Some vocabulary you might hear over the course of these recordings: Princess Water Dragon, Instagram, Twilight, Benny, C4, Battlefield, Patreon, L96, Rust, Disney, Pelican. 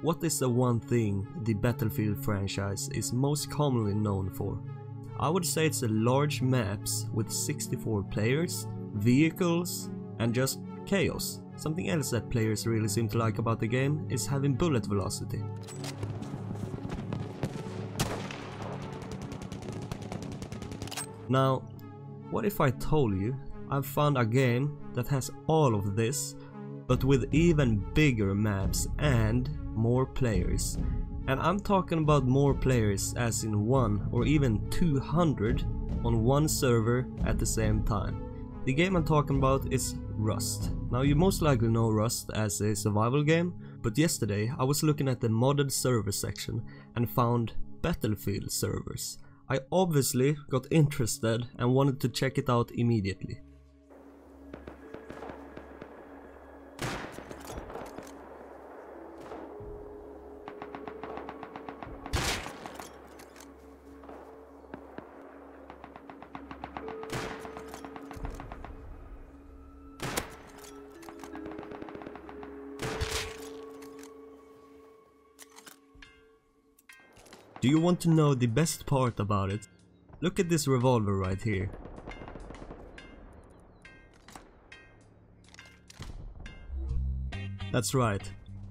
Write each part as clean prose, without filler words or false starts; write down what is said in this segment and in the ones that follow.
What is the one thing the Battlefield franchise is most commonly known for? I would say it's the large maps with 64 players, vehicles, and just chaos. Something else that players really seem to like about the game is having bullet velocity. Now, what if I told you I've found a game that has all of this, but with even bigger maps and more players? And I'm talking about more players as in 1 or even 200 on one server at the same time. The game I'm talking about is Rust. Now, you most likely know Rust as a survival game, but yesterday I was looking at the modded server section and found Battlefield servers. I obviously got interested and wanted to check it out immediately. Do you want to know the best part about it? Look at this revolver right here. That's right.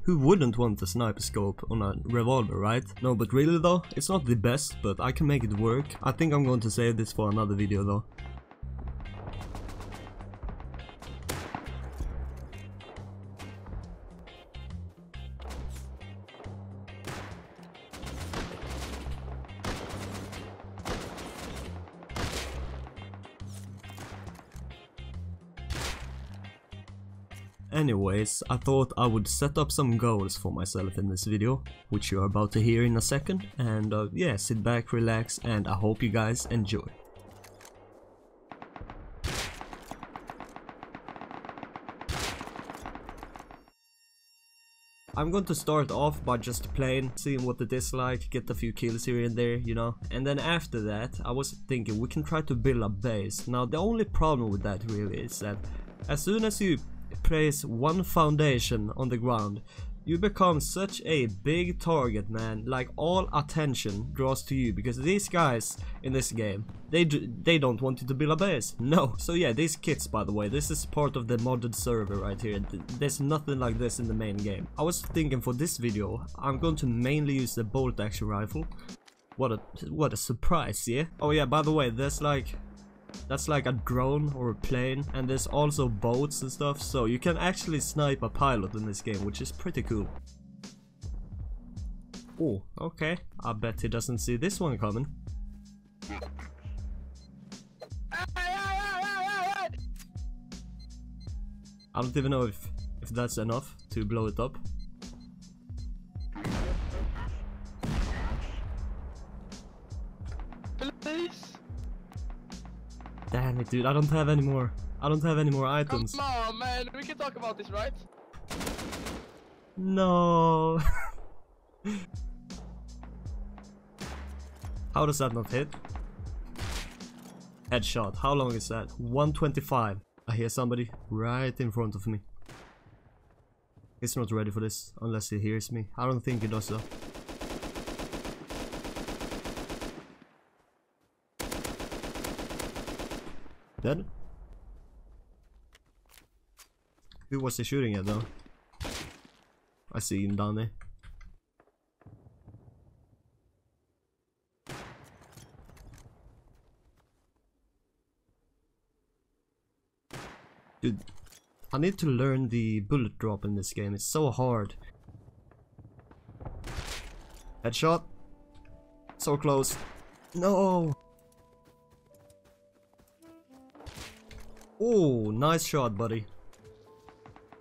Who wouldn't want a sniper scope on a revolver, right? No, but really though, it's not the best, but I can make it work. I think I'm going to save this for another video though. Anyways, I thought I would set up some goals for myself in this video, which you're about to hear in a second, and yeah, sit back, relax, and I hope you guys enjoy. I'm going to start off by just playing, seeing what it is like, get a few kills here and there, you know. And then after that, I was thinking we can try to build a base. Now, the only problem with that really is that as soon as you place one foundation on the ground, you become such a big target, man. Like, all attention draws to you, because these guys in this game, they don't want you to build a base. No. So yeah, these kits, by the way, this is part of the modded server right here. There's nothing like this in the main game. I was thinking for this video, I'm going to mainly use the bolt action rifle. What a surprise, yeah? Oh yeah, by the way, there's like... that's like a drone or a plane, and there's also boats and stuff, so you can actually snipe a pilot in this game, which is pretty cool. Oh, okay. I bet he doesn't see this one coming. I don't even know if that's enough to blow it up. Damn it, dude, I don't have any more. I don't have any more items. Come on, man, we can talk about this, right? No. How does that not hit? Headshot. How long is that? 125. I hear somebody right in front of me. He's not ready for this unless he hears me. I don't think he does though. Dead? Who was he shooting at though? I see him down there. Dude, I need to learn the bullet drop in this game. It's so hard. Headshot. So close. No. Oh, nice shot, buddy.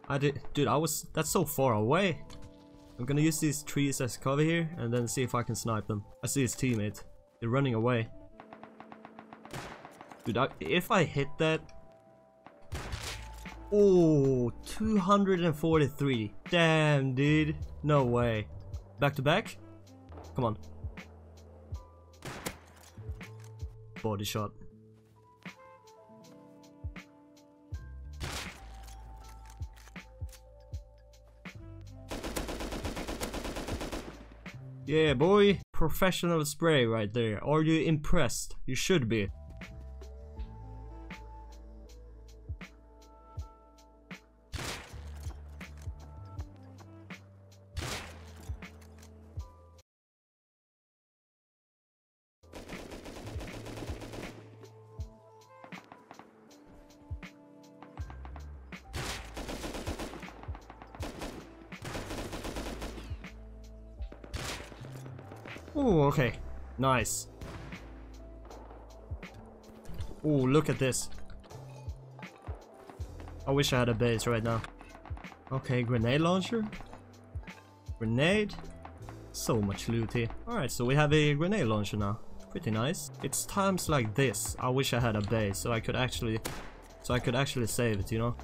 That's so far away. I'm gonna use these trees as cover here and then see if I can snipe them. I see his teammate. They're running away. Dude, if I hit that... Oh, 243. Damn, dude. No way. Back to back? Come on. Body shot. Yeah, boy. Professional spray right there. Are you impressed? You should be. Oh, okay. Nice. Oh, look at this. I wish I had a base right now. Okay, grenade launcher. Grenade. So much loot here. Alright, so we have a grenade launcher now. Pretty nice. It's times like this. I wish I had a base so I could actually... save it, you know?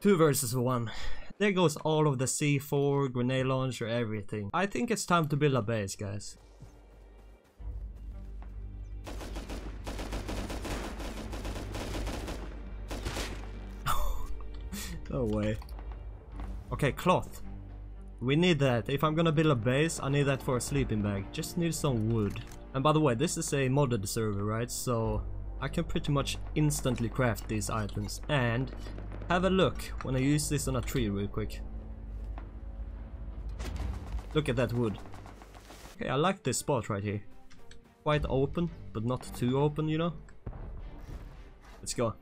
Two versus one. There goes all of the C4, grenade launcher, everything. I think it's time to build a base, guys. No way. Okay, cloth. We need that. If I'm gonna build a base, I need that for a sleeping bag. Just need some wood. And by the way, this is a modded server, right? So I can pretty much instantly craft these items. And have a look when I use this on a tree real quick. Look at that wood. Okay, I like this spot right here. Quite open, but not too open, you know? Let's go.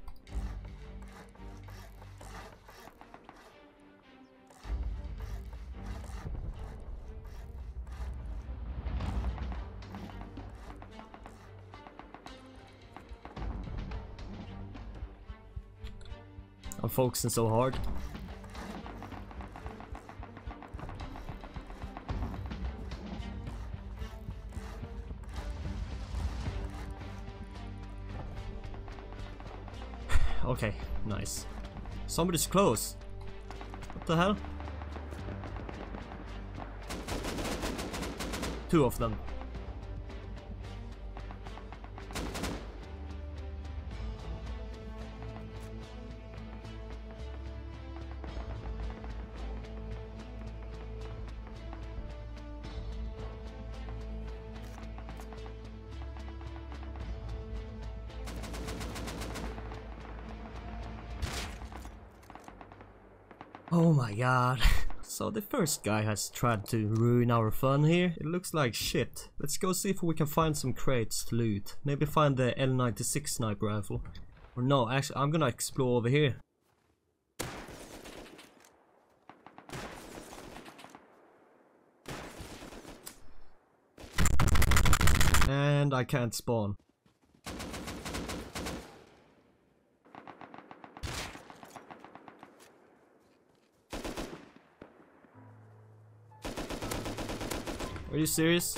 I'm focusing so hard. Okay, nice. Somebody's close. What the hell? Two of them. Oh my god. So the first guy has tried to ruin our fun here. It looks like shit. Let's go see if we can find some crates to loot. Maybe find the L96 sniper rifle. Or no, actually I'm gonna explore over here. And I can't spawn. Are you serious?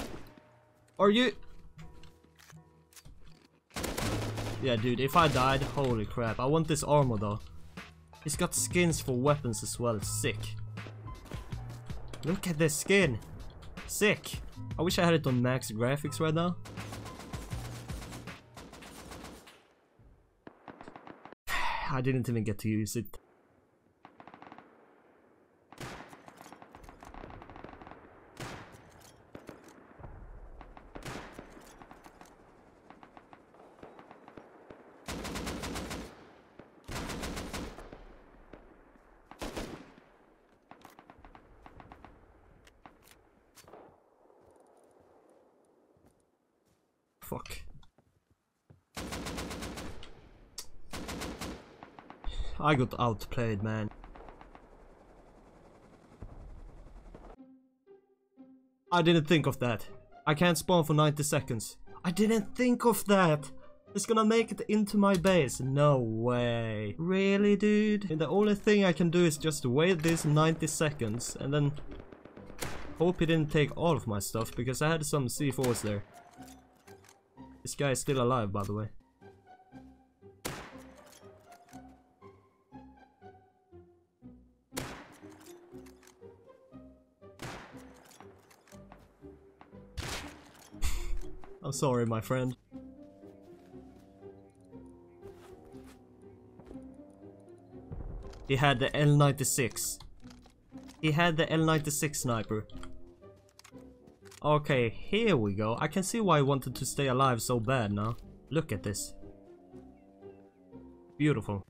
Are you? Yeah, dude, if I died, holy crap. I want this armor though. It's got skins for weapons as well. Sick. Look at this skin. Sick. I wish I had it on max graphics right now. I didn't even get to use it. Fuck. I got outplayed, man. I didn't think of that. I can't spawn for 90 seconds. I didn't think of that. It's gonna make it into my base. No way. Really, dude? And the only thing I can do is just wait this 90 seconds and then hope he didn't take all of my stuff because I had some C4s there. This guy is still alive, by the way. I'm sorry, my friend. He had the L96. He had the L96 sniper. Okay, here we go. I can see why I wanted to stay alive so bad now. Look at this. Beautiful.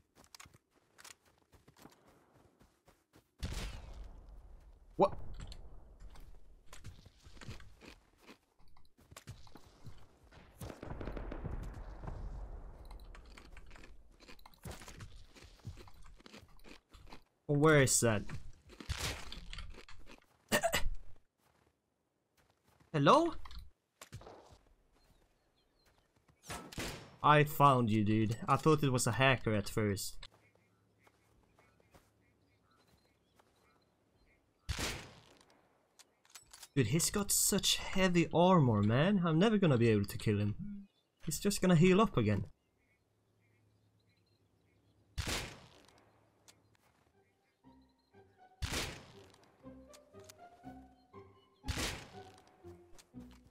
What? Where is that? Hello? I found you, dude. I thought it was a hacker at first. Dude, he's got such heavy armor, man. I'm never gonna be able to kill him. He's just gonna heal up again.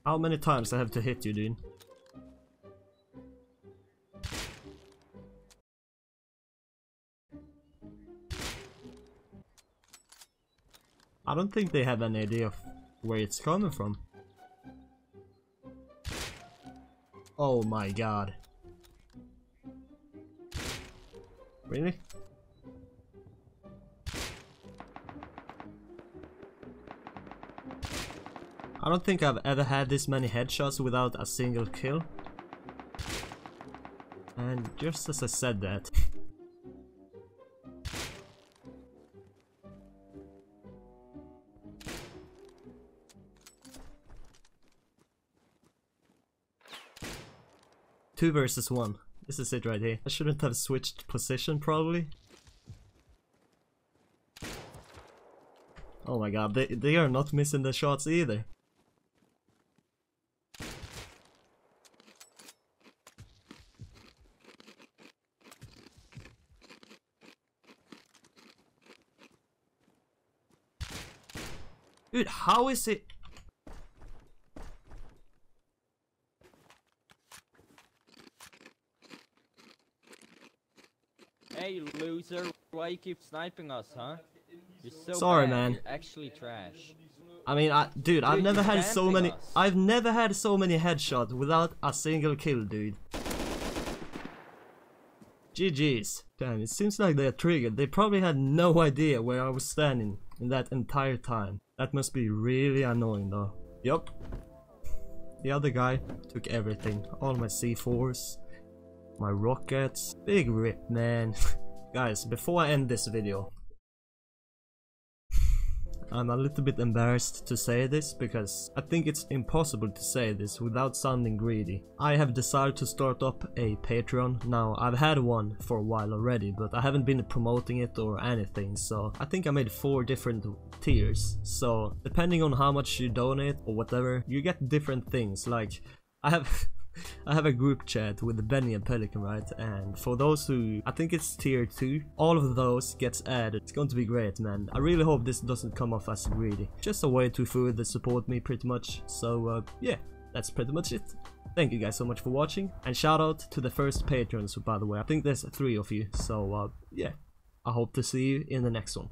How many times I have to hit you, dude? I don't think they have any idea of where it's coming from. Oh my god. Really? I don't think I've ever had this many headshots without a single kill. And just as I said that. Two versus one. This is it right here. I shouldn't have switched position probably. Oh my god, they are not missing the shots either. Dude, how is it? Hey loser, why you keep sniping us, huh? You're so sorry, bad, man. You're actually trash. I mean, dude, I've never had so many. I've never had so many headshots without a single kill, dude. GGs. Damn, it seems like they're triggered. They probably had no idea where I was standing in that entire time. That must be really annoying though. Yup. The other guy took everything. All my C4s, my rockets. Big rip, man. Guys, before I end this video, I'm a little bit embarrassed to say this because I think it's impossible to say this without sounding greedy. I have decided to start up a Patreon. Now, I've had one for a while already, but I haven't been promoting it or anything, so I think I made 4 different tiers. So, depending on how much you donate or whatever, you get different things. Like, I have a group chat with Benny and Pelican, right? And for those who, I think it's tier 2, all of those gets added. It's going to be great, man. I really hope this doesn't come off as greedy. Just a way to further support me pretty much. So yeah, that's pretty much it. Thank you guys so much for watching. And shout out to the first patrons, by the way. I think there's 3 of you. So yeah, I hope to see you in the next one.